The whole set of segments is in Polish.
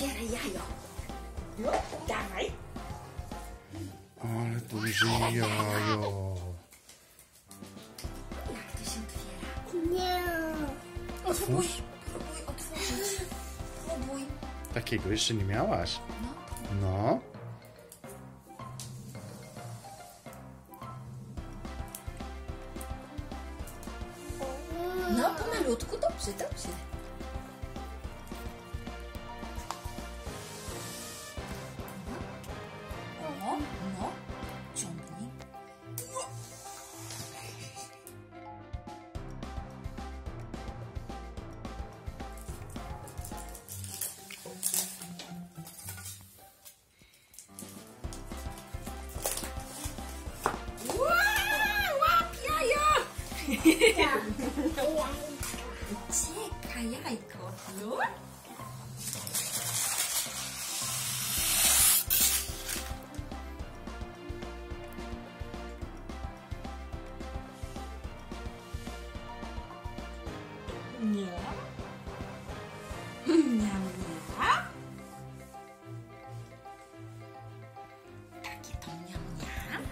Otwieraj jajo. No, dawaj. Ale duże jajo. Jak to się otwiera? Nie. Otwórz. Próbuj otworzyć. Próbuj. Takiego jeszcze nie miałaś? No. No. No, pomalutku, dobrze, dobrze. O, no, ciągnij. Cieka jajko, no? Nie. Nie, nie. Takie to miam, miam.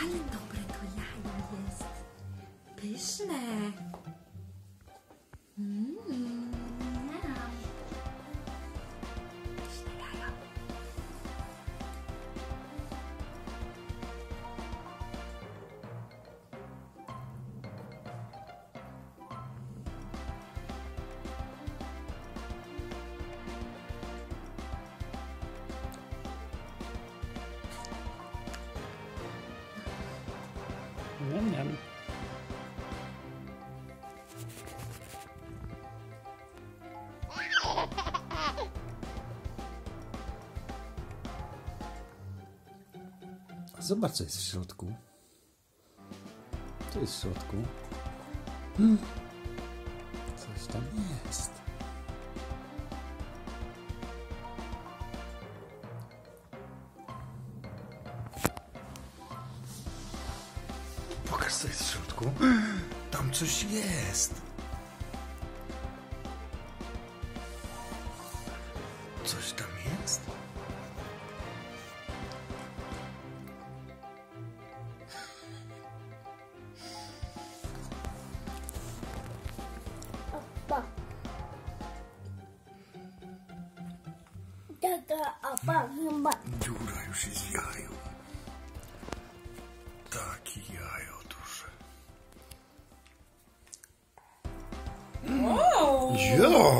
Ale dobre to jajo jest. Pyszne. Pyszne jajo. Niam, niam. Zobacz, co jest w środku. Co jest w środku? Coś tam jest. Pokaż, co jest w środku. Tam coś jest. Coś tam jest? Opa. Tata, opa, chyba. Dziura już jest w jaju. Takie jajo duże. Wow. Jo.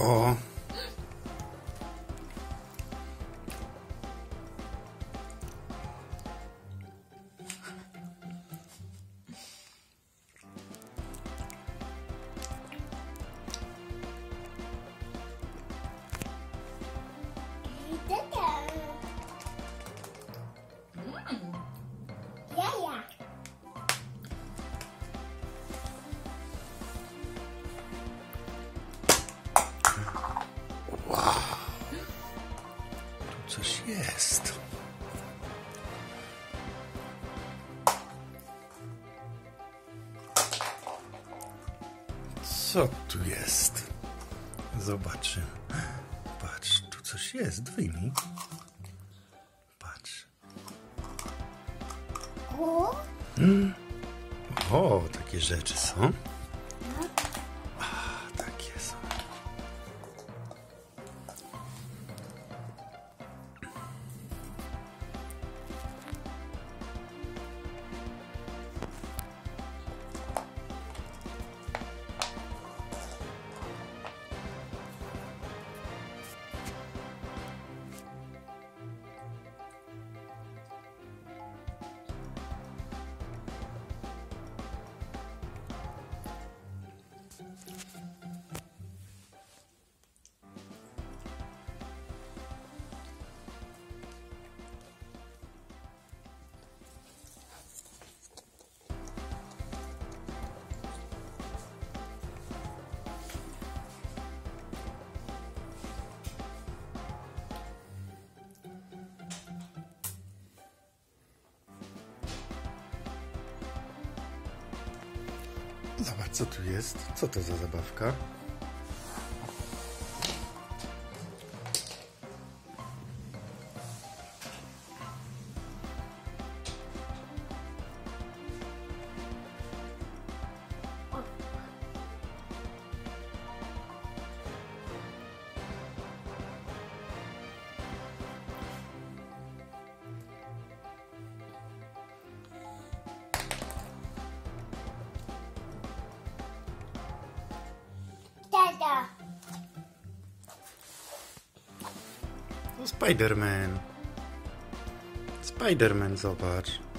Coś jest. Co tu jest? Zobaczymy. Patrz, tu coś jest. Wyjmij. Patrz. O, takie rzeczy są. Zobacz, co tu jest. Co to za zabawka? Spider-Man. Spider-Man, zobacz.